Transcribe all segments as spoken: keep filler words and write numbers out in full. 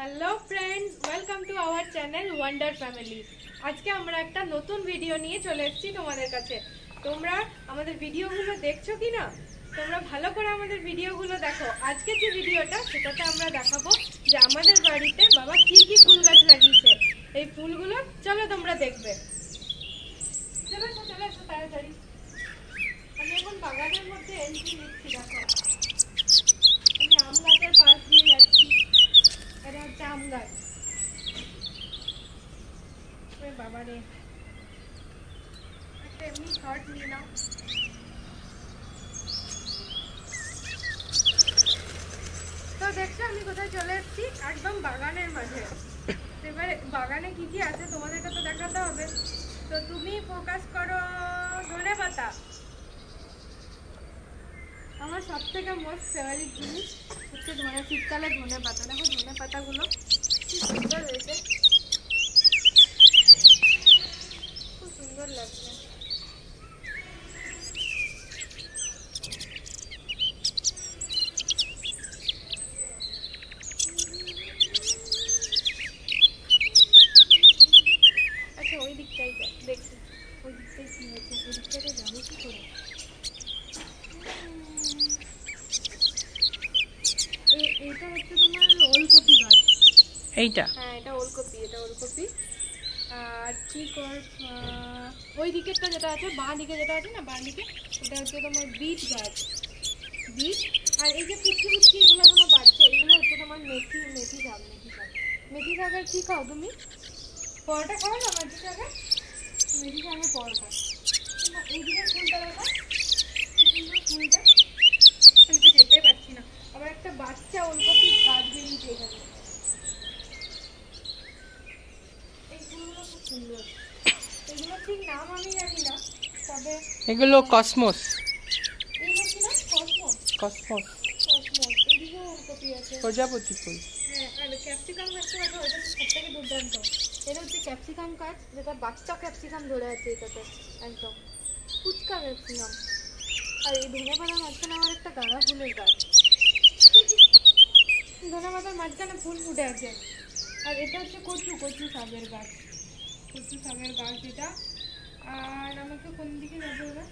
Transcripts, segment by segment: Hello friends, welcome to our channel wonder family. आज के हमरा एक नतून भिडियो निये चले एसेछि तोमादेर काछे। तोमरा आमादेर भिडियोगुलो देखछो किना? तोमरा भालो करे आमादेर भिडियोगुलो देखो। आजके जे भिडियोटा सेटाते आमरा देखाबो जे आमादेर बाड़ीते बाबा की की फुल गाछ लागिয়েছে। এই ফুলগুলো চলো তোমরা দেখবে। চলো চলো চলো তাড়াতাড়ি। আমি এখন বাগানের মধ্যে এন্ট্রি নিচ্ছি, দেখো। আমি আম গাছের পাশ দিয়ে যাচ্ছি। अरे आम गाछ बाबा रे, एमनी शॉट ली ना। तो देखो आमी কোথায় চলে এসেছি, একদম বাগানের মাঝে। এবারে বাগানে কি কি আছে তোমাদেরকে তো দেখাতে হবে। তো তুমি ফোকাস করো ধনে পাতা, আমার সবথেকে মোস্ট ফেভারিট জিনিস হচ্ছে ধনে, শীতকালে ধনে পাতা। দেখো ধনে পাতাগুলো কি সুন্দর হয়েছে, খুব সুন্দর লাগছে। আচ্ছা ওই দিকটাই দেখছি, ওই দিকটাই কি হয়েছে, ওই দিকটাতে যাবো কি করে? এটা হচ্ছে তোমার ওলকপি গাছ, এইটা। হ্যাঁ এটা ওলকপি, এটা ওলকপি। আর ঠিক ওই দিকেরটা যেটা আছে, বাঁ দিকে যেটা আছে না, বাঁ দিকে, ওটা হচ্ছে তোমার বিট গাছ, বিট। আর এই যে পুচকি পুচকি এগুলো এখনো বাড়ছে, এগুলো হচ্ছে তোমার মেথি, মেথি শাক। মেথি শাক, মেথি শাকের কী খাও তুমি? পরোটা খাও না? মেথি শাকের, মেথি শাকের পরোটা। এই দিকের ফুলটা দেখা, ফুলটা ফুলটা যেতে পারছি না। আবার একটা বাচ্চা ওলকপি গাছ বেরিয়েছে এখানে। এই ফুলগুলো খুব সুন্দর, এগুলো ঠিক নাম আমি জানি না, তবে এগুলো কসমস। এগুলো কি নাম? Cosmos, cosmos, cosmos. এদিকে ওলকপি আছে, প্রজাপতি ফুল। হ্যাঁ আর ক্যাপসিকাম গাছ, এটা ওটা সবথেকে দুর্দান্ত। এটা হচ্ছে ক্যাপসিকাম গাছ, যেটা বাচ্চা ক্যাপসিকাম ধরে আছে এটাতে, একদম ফুচকা ক্যাপসিকাম। আর এই ধনে পাতার মাঝখানে আমার একটা গাঁদা ফুলের গাছ, ধনে পাতার মাঝখানে ফুল ফুটে আছে। আর এটা হচ্ছে কচু, কচু শাকের গাছ, কচু শাকের গাছ যেটা। আর আমাকে কোন দিকে যেতে হবে?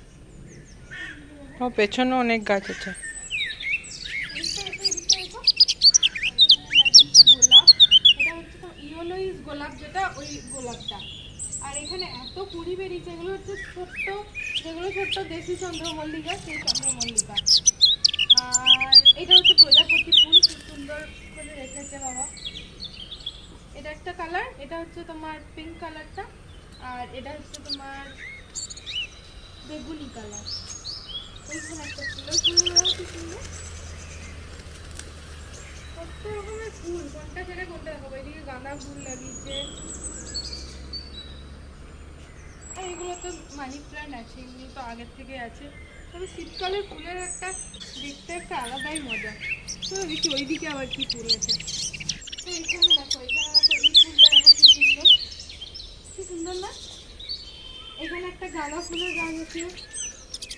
ও পেছনে অনেক গাছ আছে। গোলাপ, এটা হচ্ছে তো ইয়েলোইস গোলাপ, যেটা ওই গোলাপটা। আর এখানে এত কুড়ি বেরিয়েছে, এগুলো হচ্ছে ছোট্ট, যেগুলো ছোট্ট দেশি চন্দ্রমল্লিকা, সেই চন্দ্রমল্লিকা। আর এটা হচ্ছে প্রজাপতি ফুল, খুব সুন্দর করে রেখেছে বাবা। এটা একটা কালার, এটা হচ্ছে তোমার পিঙ্ক কালারটা। আর এটা হচ্ছে তোমার বেগুনি কালার। ওইখানে একটা ফুলের ফুলগুলো কি সুন্দর, কত রকমের ফুল। কোনটা ছেড়ে কোনটা দেখাবো? এদিকে গাঁদা ফুল লাগিয়েছে, আর এগুলো তো মানি প্ল্যান্ট আছে, এগুলো তো আগের থেকে আছে। তবে শীতকালে ফুলের একটা দেখতে একটা আলাদাই মজা। তো দেখি ওইদিকে আবার কি ফুল আছে। তো এখানে দেখো, এখানে দেখো এই ফুলটা, দেখো কি সুন্দর, কি সুন্দর না? এখানে একটা গাঁদা ফুলের গাছ আছে।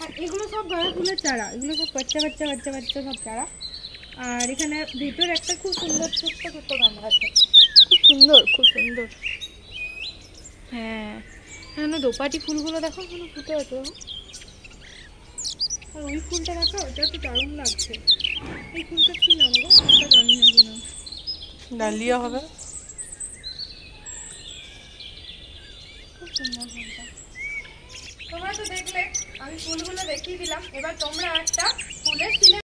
আর এগুলো সব গাঁদা ফুলের চারা, এগুলো সব বাচ্চা বাচ্চা বাচ্চা বাচ্চা সব চারা। আর এখানে ভিতর একটা খুব সুন্দর ছোট্ট ছোট্ট গাঁদা আছে, খুব সুন্দর, খুব সুন্দর। হ্যাঁ এখানে দোপাটি ফুলগুলো দেখো, এগুলো ফুটে আছে। আর ওই ফুলটা দেখো, ওটা তো দারুণ লাগছে। এই ফুলটা কি নাম গো? ফুলটা জানি না কি নাম, ডালিয়া হবে। খুব সুন্দর ফুলটা। তোমরা তো দেখলে, আমি ফুলগুলো দেখিয়ে দিলাম। এবার তোমরা একটা ফুলের